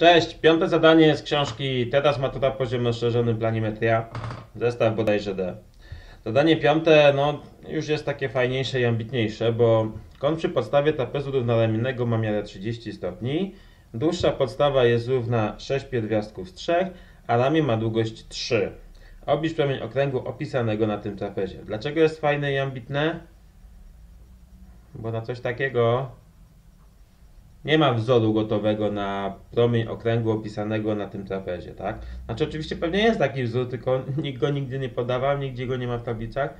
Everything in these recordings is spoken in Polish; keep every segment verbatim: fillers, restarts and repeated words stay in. Cześć, piąte zadanie z książki Teraz matura, poziom rozszerzony, Planimetria, zestaw bodajże D. Zadanie piąte no, już jest takie fajniejsze i ambitniejsze, bo kąt przy podstawie trapezu równoramiennego ma miarę trzydzieści stopni, dłuższa podstawa jest równa sześć pierwiastków z trzech, a ramię ma długość trzy. Oblicz promień okręgu opisanego na tym trapezie. Dlaczego jest fajne i ambitne? Bo na coś takiego nie ma wzoru gotowego na promień okręgu opisanego na tym trapezie, tak? Znaczy oczywiście pewnie jest taki wzór, tylko nikt go nigdy nie podawał, nigdzie go nie ma w tablicach,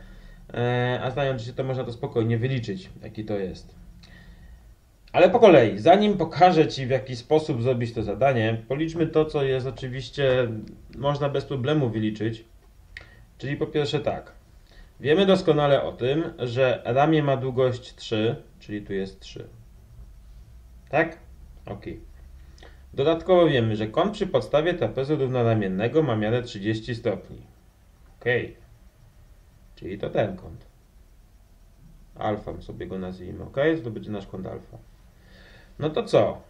a znając się to można to spokojnie wyliczyć, jaki to jest. Ale po kolei, zanim pokażę Ci, w jaki sposób zrobić to zadanie, policzmy to, co jest oczywiście można bez problemu wyliczyć. Czyli po pierwsze tak, wiemy doskonale o tym, że ramię ma długość trzy, czyli tu jest trzy. Tak? Ok. Dodatkowo wiemy, że kąt przy podstawie trapezu równoramiennego ma miarę trzydzieści stopni. Ok. Czyli to ten kąt. Alfą sobie go nazwijmy. Ok? To będzie nasz kąt alfa. No to co?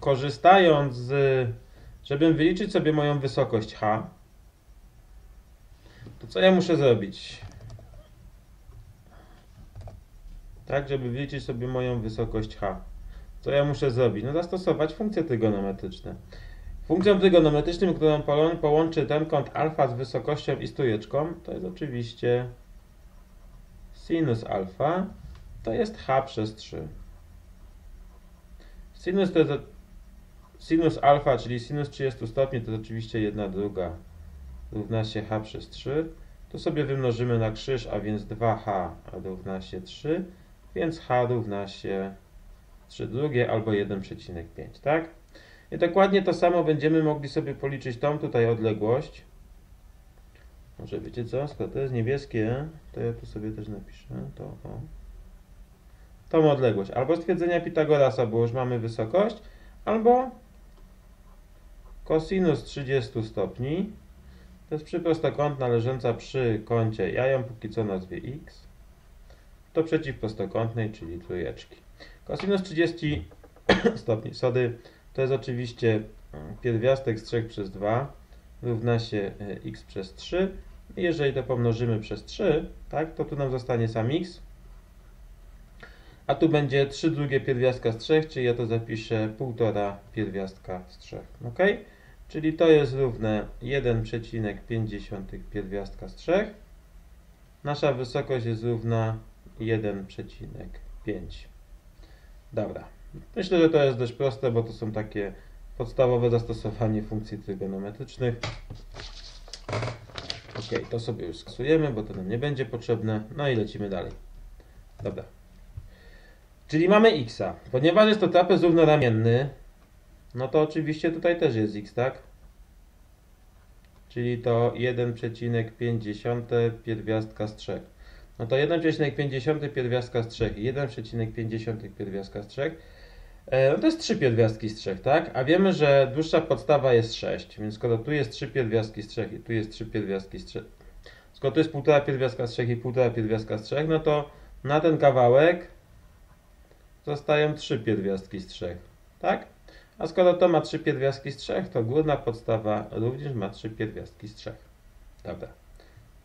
Korzystając z... Żebym wyliczyć sobie moją wysokość h, to co ja muszę zrobić? Tak, żeby wyliczyć sobie moją wysokość h. Co ja muszę zrobić? No zastosować funkcje trygonometryczne. Funkcją trygonometryczną, którą połączy ten kąt alfa z wysokością i stójeczką, to jest oczywiście sinus alfa, to jest h przez trzy. Sinus, to jest, sinus alfa, czyli sinus trzydzieści stopni, to jest oczywiście jedna druga równa się h przez trzy. Tu sobie wymnożymy na krzyż, a więc dwa h równa się trzy, więc h równa się trzy drugie albo jeden przecinek pięć, tak? I dokładnie to samo będziemy mogli sobie policzyć tą tutaj odległość. Może wiecie co? Skoro to jest niebieskie, to ja tu sobie też napiszę. To, o. Tą odległość. Albo z twierdzenia Pitagorasa, bo już mamy wysokość, albo kosinus trzydzieści stopni. To jest przyprostokątna leżąca przy kącie. Ja ją póki co nazwie x. To przeciwprostokątnej, czyli trójeczki. Kosinus trzydzieści stopni, sorry, to jest oczywiście pierwiastek z trzy przez dwa równa się x przez trzy. I jeżeli to pomnożymy przez trzy, tak, to tu nam zostanie sam x. A tu będzie trzy drugie pierwiastka z trzy, czyli ja to zapiszę jeden przecinek pięć pierwiastka z trzy. Ok? Czyli to jest równe jeden przecinek pięć pierwiastka z trzy. Nasza wysokość jest równa jeden przecinek pięć. Dobra, myślę, że to jest dość proste, bo to są takie podstawowe zastosowanie funkcji trygonometrycznych. Ok, to sobie już skasujemy, bo to nam nie będzie potrzebne. No i lecimy dalej. Dobra. Czyli mamy x-a. Ponieważ jest to trapez równoramienny, no to oczywiście tutaj też jest x, tak? Czyli to jeden przecinek pięć pierwiastka z trzy. No to jeden przecinek pięć pierwiastka z trzy i jeden przecinek pięć pierwiastka z trzy, no to jest trzy pierwiastki z trzy, tak? A wiemy, że dłuższa podstawa jest sześć, więc skoro tu jest trzy pierwiastki z trzy i tu jest trzy pierwiastki z trzy, skoro tu jest jeden przecinek pięć pierwiastka z trzy i jeden przecinek pięć pierwiastka z trzy, no to na ten kawałek zostają trzy pierwiastki z trzy, tak? A skoro to ma trzy pierwiastki z trzy, to górna podstawa również ma trzy pierwiastki z trzy. Dobra.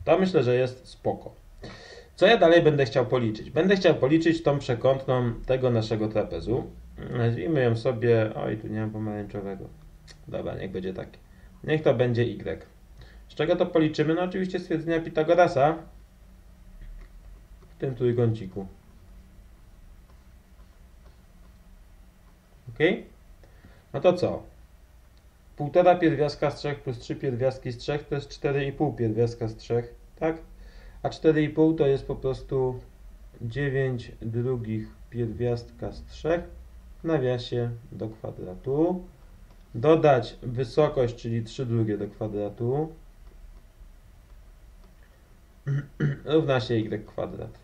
To myślę, że jest spoko. Co ja dalej będę chciał policzyć? Będę chciał policzyć tą przekątną tego naszego trapezu. Nazwijmy ją sobie... Oj, tu nie mam pomarańczowego. Dobra, niech będzie taki. Niech to będzie y. Z czego to policzymy? No oczywiście z twierdzenia Pitagorasa w tym trójkąciku. Ok? No to co? jeden przecinek pięć pierwiastka z trzy plus trzy pierwiastki z trzy to jest cztery przecinek pięć pierwiastka z trzy, tak? A cztery przecinek pięć to jest po prostu dziewięć drugich pierwiastka z trzy w nawiasie do kwadratu. Dodać wysokość, czyli trzy drugie do kwadratu. Równa się y kwadrat.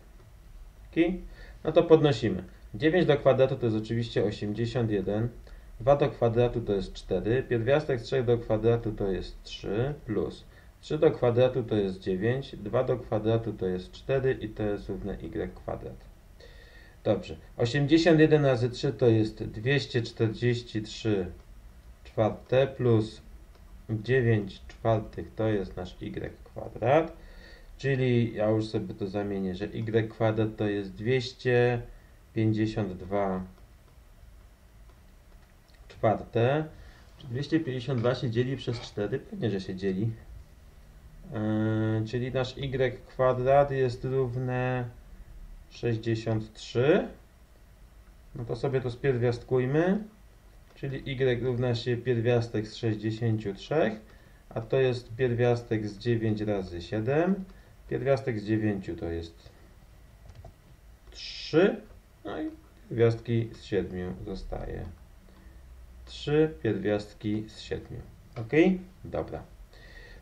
Okay? No to podnosimy. dziewięć do kwadratu to jest oczywiście osiemdziesiąt jeden. dwa do kwadratu to jest cztery. Pierwiastek z trzy do kwadratu to jest trzy plus trzy do kwadratu to jest dziewięć, dwa do kwadratu to jest cztery i to jest równe y kwadrat. Dobrze, osiemdziesiąt jeden razy trzy to jest dwieście czterdzieści trzy czwarte plus dziewięć czwartych to jest nasz y kwadrat, czyli ja już sobie to zamienię, że y kwadrat to jest dwieście pięćdziesiąt dwa czwarte. dwieście pięćdziesiąt dwa się dzieli przez cztery, pewnie, że się dzieli. Yy, czyli nasz y kwadrat jest równe sześćdziesiąt trzy. No to sobie to spierwiastkujmy. Czyli y równa się pierwiastek z sześćdziesięciu trzech, a to jest pierwiastek z dziewięć razy siedem. Pierwiastek z dziewięć to jest trzy, no i pierwiastki z siedmiu zostaje trzy pierwiastki z siedmiu. Ok? Dobra.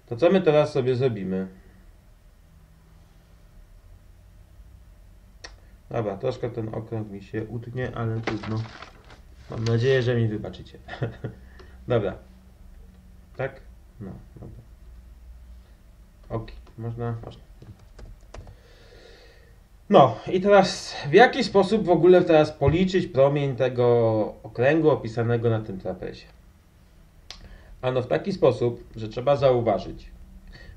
To co my teraz sobie zrobimy? Dobra, troszkę ten okrąg mi się utnie, ale trudno. Mam nadzieję, że mi wybaczycie. Dobra. Tak? No, dobra. Ok, można? Można. No i teraz w jaki sposób w ogóle teraz policzyć promień tego okręgu opisanego na tym trapezie? Ano w taki sposób, że trzeba zauważyć,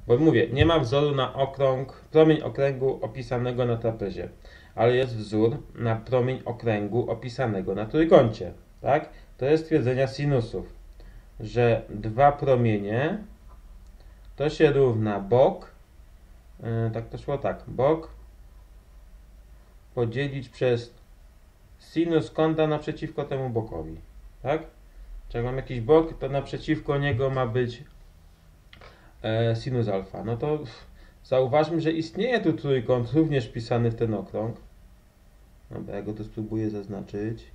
bo mówię, nie ma wzoru na okrąg, promień okręgu opisanego na trapezie, ale jest wzór na promień okręgu opisanego na trójkącie, tak? To jest twierdzenia sinusów, że dwa promienie to się równa bok, yy, tak to szło, tak, bok podzielić przez sinus kąta naprzeciwko temu bokowi, tak? Czyli mam jakiś bok, to naprzeciwko niego ma być e, sinus alfa. No to zauważmy, że istnieje tu trójkąt, również wpisany w ten okrąg. Dobra, ja go tu spróbuję zaznaczyć.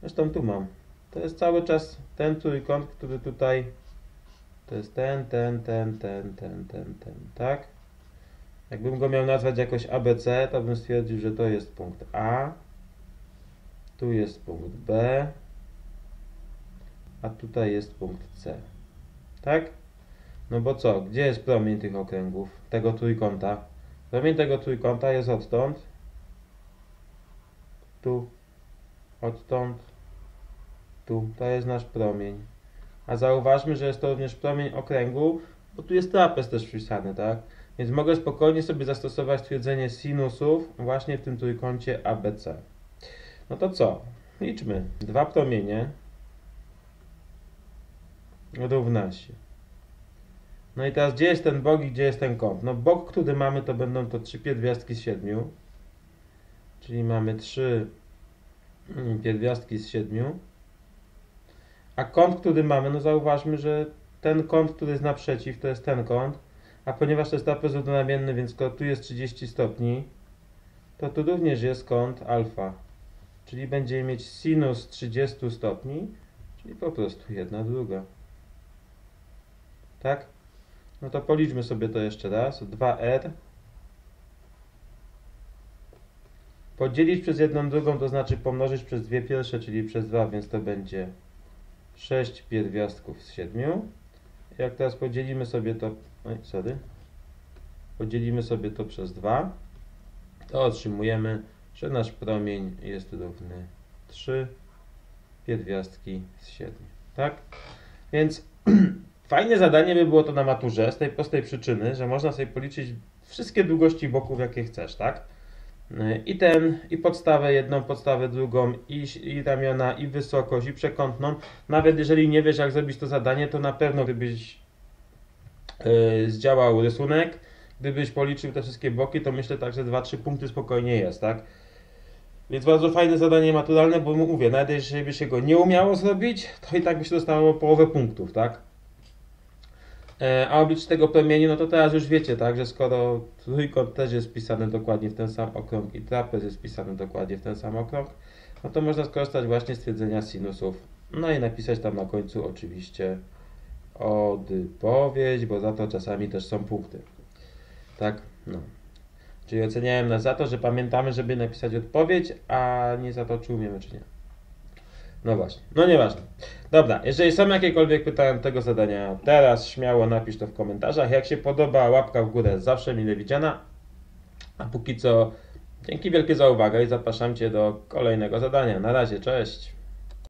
Zresztą tu mam. To jest cały czas ten trójkąt, który tutaj... To jest ten, ten, ten, ten, ten, ten, ten, tak? Jakbym go miał nazwać jakoś A B C, to bym stwierdził, że to jest punkt A, tu jest punkt B, a tutaj jest punkt C. Tak? No bo co? Gdzie jest promień tych okręgów, tego trójkąta? Promień tego trójkąta jest odtąd, tu, odtąd, tu. To jest nasz promień. A zauważmy, że jest to również promień okręgu, bo tu jest trapez też wpisany, tak? Więc mogę spokojnie sobie zastosować twierdzenie sinusów właśnie w tym trójkącie A B C. No to co? Liczmy. Dwa promienie równa się. No i teraz gdzie jest ten bok i gdzie jest ten kąt? No bok, który mamy, to będą to trzy pierwiastki z siedmiu. Czyli mamy trzy pierwiastki z siedmiu. A kąt, który mamy, no zauważmy, że ten kąt, który jest naprzeciw, to jest ten kąt. A ponieważ to jest trapez równonamienny, więc skoro tu jest trzydzieści stopni, to tu również jest kąt alfa. Czyli będziemy mieć sinus trzydzieści stopni, czyli po prostu jedna druga. Tak? No to policzmy sobie to jeszcze raz. dwa r podzielić przez jedną drugą, to znaczy pomnożyć przez dwie pierwsze, czyli przez dwa, więc to będzie sześć pierwiastków z siedmiu. Jak teraz podzielimy sobie to... Oj, sorry. Podzielimy sobie to przez dwa, to otrzymujemy, że nasz promień jest równy trzy pierwiastki z siedmiu. Tak? Więc fajne zadanie by było to na maturze z tej prostej przyczyny, że można sobie policzyć wszystkie długości boków, jakie chcesz, tak? I ten, i podstawę jedną, podstawę drugą, i, i ramiona, i wysokość, i przekątną. Nawet jeżeli nie wiesz, jak zrobić to zadanie, to na pewno gdybyś Yy, zdziałał rysunek, gdybyś policzył te wszystkie boki, to myślę tak, że dwa trzy punkty spokojnie jest, tak? Więc bardzo fajne zadanie maturalne, bo mówię, nawet jeżeli by się go nie umiało zrobić, to i tak by się dostało połowę punktów, tak? Yy, a oblicz tego promieniu, no to teraz już wiecie, tak, że skoro trójkąt też jest pisany dokładnie w ten sam okrąg i trapez jest pisany dokładnie w ten sam okrąg, no to można skorzystać właśnie z twierdzenia sinusów, no i napisać tam na końcu oczywiście odpowiedź, bo za to czasami też są punkty. Tak? No. Czyli oceniałem nas za to, że pamiętamy, żeby napisać odpowiedź, a nie za to, czy umiemy, czy nie. No właśnie. No nieważne. Dobra, jeżeli są jakiekolwiek pytania do tego zadania teraz, śmiało napisz to w komentarzach. Jak się podoba, łapka w górę zawsze mile widziana. A póki co, dzięki wielkie za uwagę i zapraszam Cię do kolejnego zadania. Na razie, cześć!